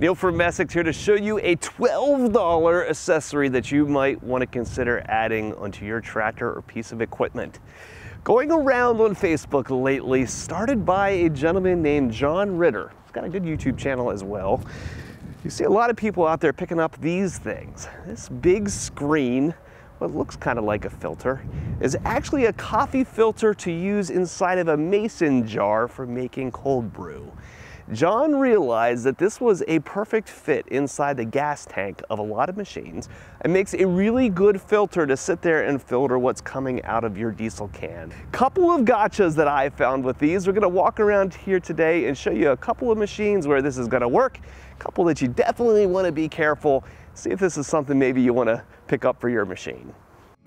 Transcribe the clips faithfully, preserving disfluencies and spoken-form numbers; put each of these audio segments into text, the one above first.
Neil from Messick's here to show you a twelve dollar accessory that you might want to consider adding onto your tractor or piece of equipment. Going around on Facebook lately, started by a gentleman named John Ritter. He's got a good YouTube channel as well. You see a lot of people out there picking up these things. This big screen, what looks kind of like a filter, is actually a coffee filter to use inside of a mason jar for making cold brew. John realized that this was a perfect fit inside the gas tank of a lot of machines and makes a really good filter to sit there and filter what's coming out of your diesel can. Couple of gotchas that I found with these. We're gonna walk around here today and show you a couple of machines where this is gonna work, a couple that you definitely wanna be careful. See if this is something maybe you wanna pick up for your machine.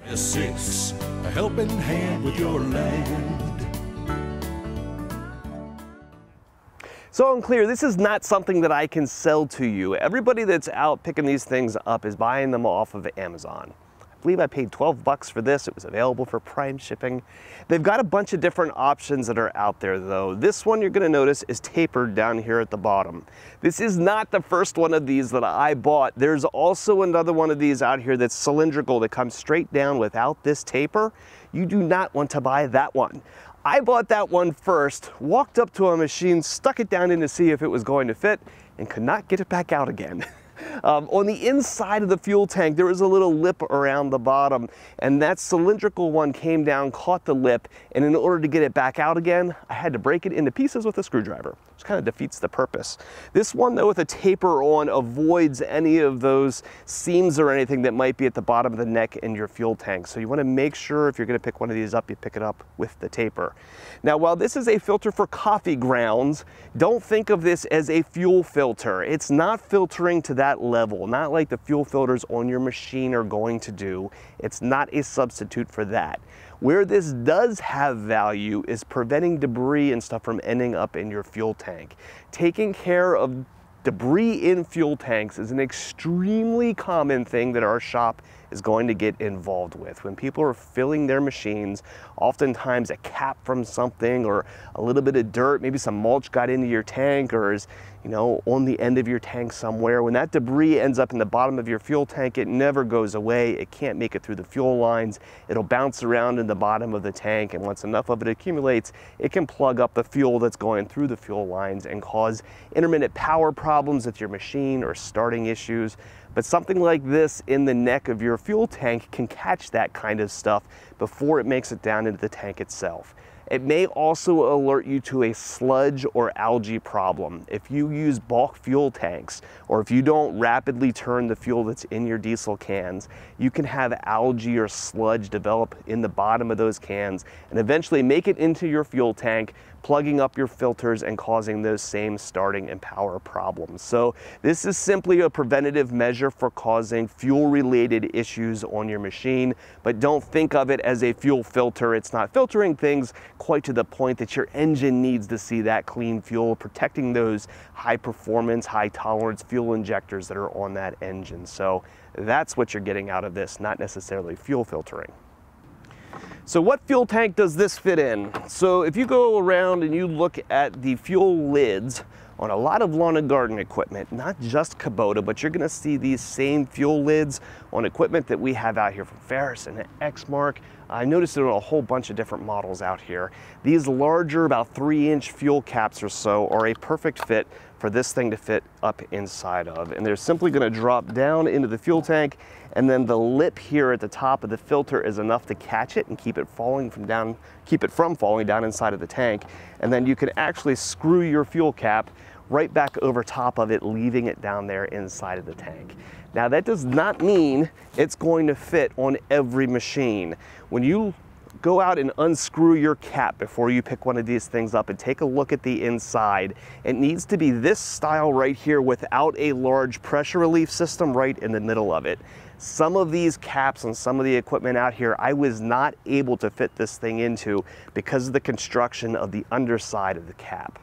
Messick's, a helping hand with your land. So I'm clear, this is not something that I can sell to you. Everybody that's out picking these things up is buying them off of Amazon. I believe I paid twelve bucks for this. It was available for prime shipping. They've got a bunch of different options that are out there though. This one you're gonna notice is tapered down here at the bottom. This is not the first one of these that I bought. There's also another one of these out here that's cylindrical that comes straight down without this taper. You do not want to buy that one. I bought that one first, walked up to a machine, stuck it down in to see if it was going to fit, and could not get it back out again. Um, on the inside of the fuel tank, there was a little lip around the bottom, and that cylindrical one came down, caught the lip, and in order to get it back out again, I had to break it into pieces with a screwdriver, which kind of defeats the purpose. This one, though, with a taper on, avoids any of those seams or anything that might be at the bottom of the neck in your fuel tank, so you want to make sure if you're going to pick one of these up, you pick it up with the taper. Now, while this is a filter for coffee grounds, don't think of this as a fuel filter. It's not filtering to that level, not like the fuel filters on your machine are going to do. It's not a substitute for that. Where this does have value is preventing debris and stuff from ending up in your fuel tank. Taking care of debris in fuel tanks is an extremely common thing that our shop is going to get involved with. When people are filling their machines, oftentimes a cap from something or a little bit of dirt, maybe some mulch got into your tank or is, you know, on the end of your tank somewhere. When that debris ends up in the bottom of your fuel tank, it never goes away. It can't make it through the fuel lines. It'll bounce around in the bottom of the tank, and once enough of it accumulates, it can plug up the fuel that's going through the fuel lines and cause intermittent power problems problems with your machine or starting issues. But something like this in the neck of your fuel tank can catch that kind of stuff before it makes it down into the tank itself. It may also alert you to a sludge or algae problem. If you use bulk fuel tanks, or if you don't rapidly turn the fuel that's in your diesel cans, you can have algae or sludge develop in the bottom of those cans and eventually make it into your fuel tank, plugging up your filters and causing those same starting and power problems. So this is simply a preventative measure for causing fuel-related issues on your machine, but don't think of it as a fuel filter. It's not filtering things quite to the point that your engine needs to see that clean fuel, protecting those high-performance, high-tolerance fuel injectors that are on that engine. So that's what you're getting out of this, not necessarily fuel filtering. So what fuel tank does this fit in? So if you go around and you look at the fuel lids on a lot of lawn and garden equipment, not just Kubota, but you're gonna see these same fuel lids on equipment that we have out here from Ferris and Xmark. I noticed it on a whole bunch of different models out here. These larger, about three inch fuel caps or so are a perfect fit for this thing to fit up inside of. And they're simply gonna drop down into the fuel tank, and then the lip here at the top of the filter is enough to catch it and keep it falling from down, keep it from falling down inside of the tank. And then you can actually screw your fuel cap right back over top of it, leaving it down there inside of the tank. Now that does not mean it's going to fit on every machine. When you go out and unscrew your cap before you pick one of these things up and take a look at the inside, it needs to be this style right here without a large pressure relief system right in the middle of it. Some of these caps and some of the equipment out here, I was not able to fit this thing into because of the construction of the underside of the cap.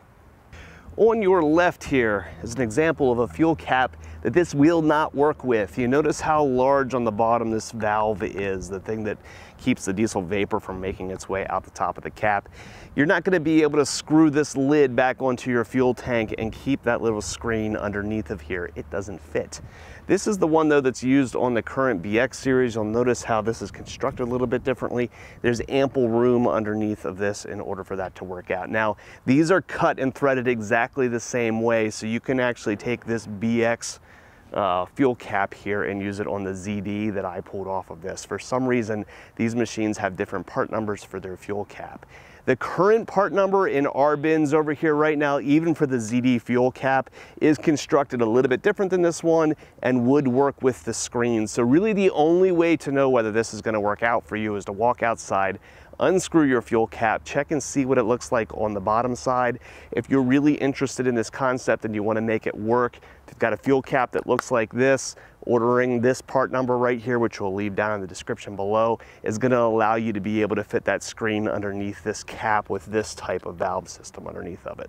On your left here is an example of a fuel cap that this will not work with. You notice how large on the bottom this valve is, the thing that keeps the diesel vapor from making its way out the top of the cap. You're not going to be able to screw this lid back onto your fuel tank and keep that little screen underneath of here. It doesn't fit. This is the one though that's used on the current B X series. You'll notice how this is constructed a little bit differently. There's ample room underneath of this in order for that to work out. Now, these are cut and threaded exactly the same way, so you can actually take this B X Uh, fuel cap here and use it on the Z D that I pulled off of this. For some reason, these machines have different part numbers for their fuel cap. The current part number in our bins over here right now, even for the Z D fuel cap, is constructed a little bit different than this one and would work with the screen. So really the only way to know whether this is going to work out for you is to walk outside, unscrew your fuel cap, check and see what it looks like on the bottom side. If you're really interested in this concept and you want to make it work, if you've got a fuel cap that looks like this, ordering this part number right here, which we'll leave down in the description below, is going to allow you to be able to fit that screen underneath this cap with this type of valve system underneath of it.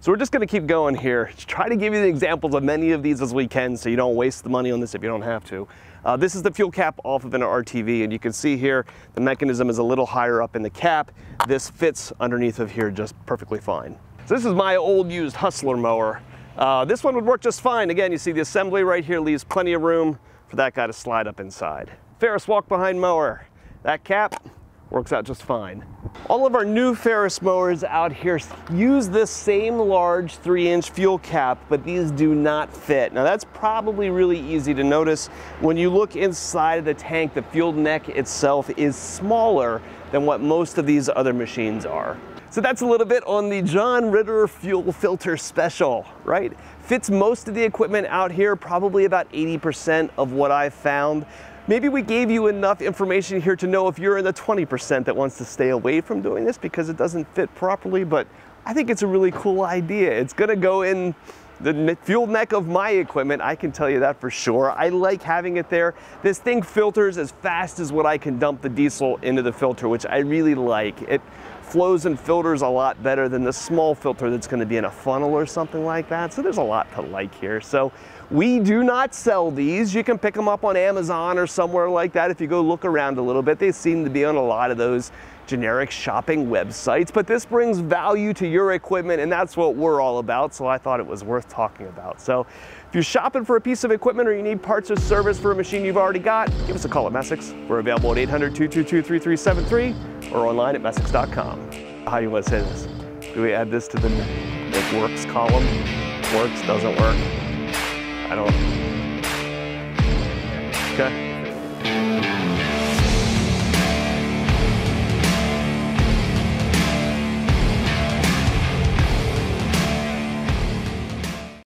So we're just going to keep going here, try to give you the examples of many of these as we can so you don't waste the money on this if you don't have to. Uh, this is the fuel cap off of an R T V, and you can see here the mechanism is a little higher up in the cap. This fits underneath of here just perfectly fine. So this is my old used Hustler mower. Uh, this one would work just fine. Again, you see the assembly right here leaves plenty of room for that guy to slide up inside. Ferris walk-behind mower. That cap works out just fine. All of our new Ferris mowers out here use this same large three inch fuel cap, but these do not fit. Now that's probably really easy to notice. When you look inside of the tank, the fuel neck itself is smaller than what most of these other machines are. So that's a little bit on the John Ritter fuel filter special, right? Fits most of the equipment out here, probably about eighty percent of what I've found. Maybe we gave you enough information here to know if you're in the twenty percent that wants to stay away from doing this because it doesn't fit properly, but I think it's a really cool idea. It's gonna go in the fuel neck of my equipment, I can tell you that for sure. I like having it there. This thing filters as fast as what I can dump the diesel into the filter, which I really like. It flows and filters a lot better than the small filter that's gonna be in a funnel or something like that. So there's a lot to like here. So we do not sell these. You can pick them up on Amazon or somewhere like that. If you go look around a little bit, they seem to be on a lot of those generic shopping websites, but this brings value to your equipment and that's what we're all about, so I thought it was worth talking about. So if you're shopping for a piece of equipment or you need parts or service for a machine you've already got, give us a call at Messick's. We're available at eight hundred, two two two, three three seven three or online at messick's dot com. How do you want to say this? Do we add this to the it works column? Works, doesn't work. I don't. Okay.